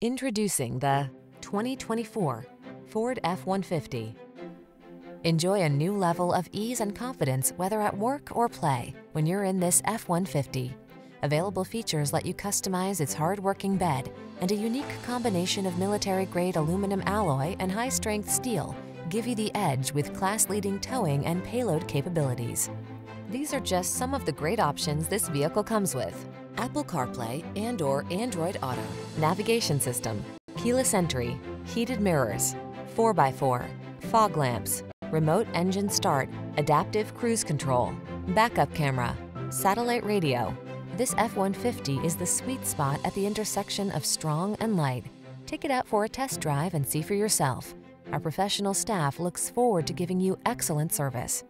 Introducing the 2024 Ford F-150. Enjoy a new level of ease and confidence whether at work or play when you're in this F-150. Available features let you customize its hard-working bed, and a unique combination of military-grade aluminum alloy and high-strength steel give you the edge with class-leading towing and payload capabilities. These are just some of the great options this vehicle comes with: Apple CarPlay and/or Android Auto, navigation system, keyless entry, heated mirrors, 4x4, fog lamps, remote engine start, adaptive cruise control, backup camera, satellite radio. This F-150 is the sweet spot at the intersection of strong and light. Take it out for a test drive and see for yourself. Our professional staff looks forward to giving you excellent service.